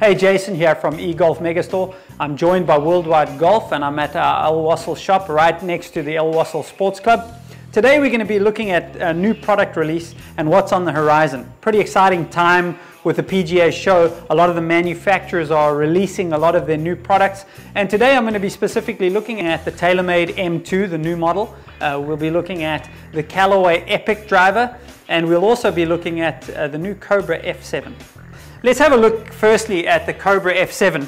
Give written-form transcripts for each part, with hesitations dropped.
Hey, Jason here from eGolf Megastore. I'm joined by Worldwide Golf and I'm at our El Wassel shop right next to the El Wassel Sports Club. Today we're going to be looking at a new product release and what's on the horizon. Pretty exciting time with the PGA show. A lot of the manufacturers are releasing a lot of their new products, and today I'm going to be specifically looking at the TaylorMade M2, the new model. We'll be looking at the Callaway Epic driver, and we'll also be looking at the new Cobra F7. Let's have a look firstly at the Cobra F7.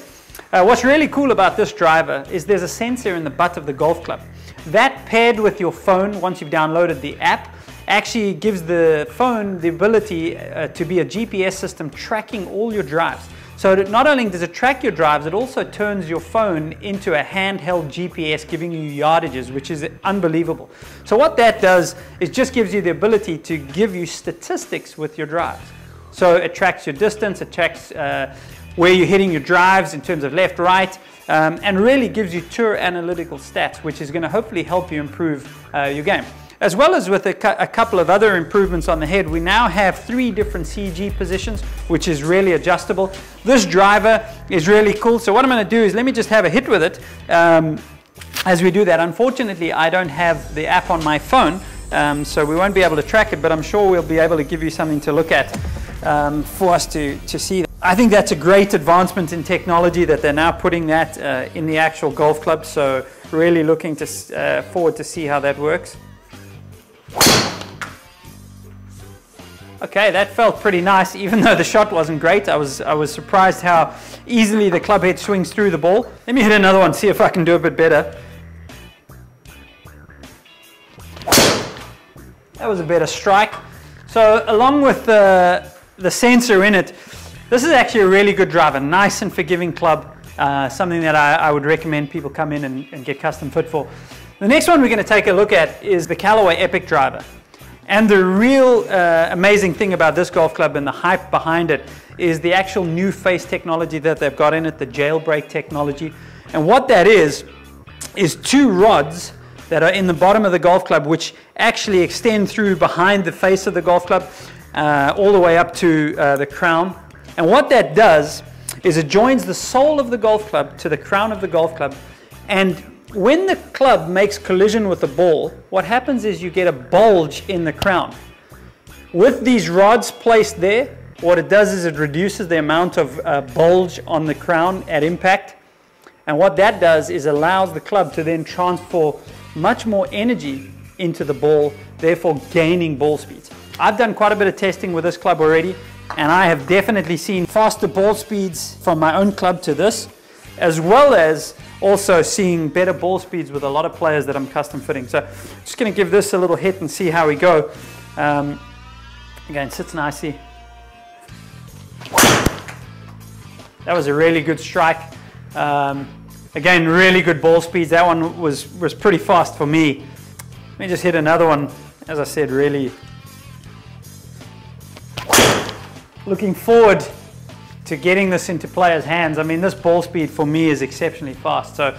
What's really cool about this driver is there's a sensor in the butt of the golf club. That paired with your phone, once you've downloaded the app, actually gives the phone the ability to be a GPS system tracking all your drives. So that not only does it track your drives, it also turns your phone into a handheld GPS giving you yardages, which is unbelievable. So what that does is just gives you the ability to give you statistics with your drives. So it tracks your distance, it tracks where you're hitting your drives in terms of left, right, and really gives you tour analytical stats, which is going to hopefully help you improve your game. As well as with a couple of other improvements on the head, we now have 3 different CG positions, which is really adjustable. This driver is really cool. So what I'm going to do is let me just have a hit with it as we do that. Unfortunately, I don't have the app on my phone, so we won't be able to track it, but I'm sure we'll be able to give you something to look at for us to see. I think that's a great advancement in technology that they're now putting that in the actual golf club, so really looking forward to see how that works. Okay, that felt pretty nice, even though the shot wasn't great. I was surprised how easily the club head swings through the ball. Let me hit another one, see if I can do a bit better. That was a better strike. So along with the sensor in it, this is actually a really good driver, nice and forgiving club, something that I would recommend people come in and get custom fit for. The next one we're going to take a look at is the Callaway Epic driver. And the real amazing thing about this golf club and the hype behind it is the actual new face technology that they've got in it, the jailbreak technology. And what that is 2 rods that are in the bottom of the golf club, which actually extend through behind the face of the golf club, all the way up to the crown. And what that does is it joins the sole of the golf club to the crown of the golf club, and when the club makes collision with the ball, what happens is you get a bulge in the crown. With these rods placed there, what it does is it reduces the amount of bulge on the crown at impact, and what that does is allows the club to then transfer much more energy into the ball, therefore gaining ball speeds. I've done quite a bit of testing with this club already, and I have definitely seen faster ball speeds from my own club to this, as well as also seeing better ball speeds with a lot of players that I'm custom fitting. So just going to give this a little hit and see how we go. Again, sits nicely. That was a really good strike. Again, really good ball speeds. That one was pretty fast for me. Let me just hit another one. As I said, really looking forward to getting this into players' hands. I mean, this ball speed for me is exceptionally fast, so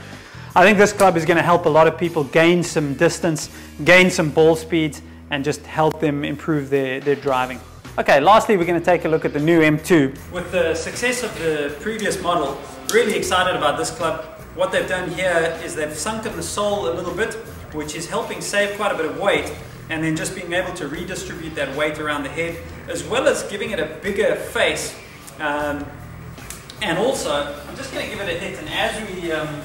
I think this club is going to help a lot of people gain some distance, gain some ball speeds, and just help them improve their driving. Okay, lastly we're going to take a look at the new M2. With the success of the previous model, really excited about this club. What they've done here is they've sunken the sole a little bit, which is helping save quite a bit of weight, and then just being able to redistribute that weight around the head, as well as giving it a bigger face. And also, I'm just going to give it a hit, and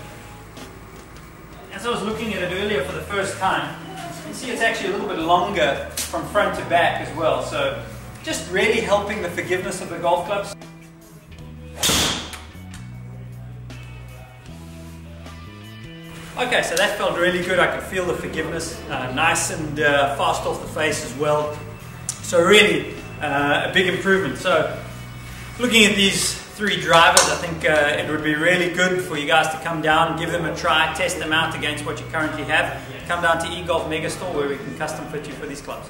as I was looking at it earlier for the first time, you can see it's actually a little bit longer from front to back as well, so just really helping the forgiveness of the golf clubs. Okay, so that felt really good. I could feel the forgiveness, nice and fast off the face as well. So really a big improvement. So looking at these 3 drivers, I think it would be really good for you guys to come down, give them a try, test them out against what you currently have. Come down to eGolf Megastore where we can custom fit you for these clubs.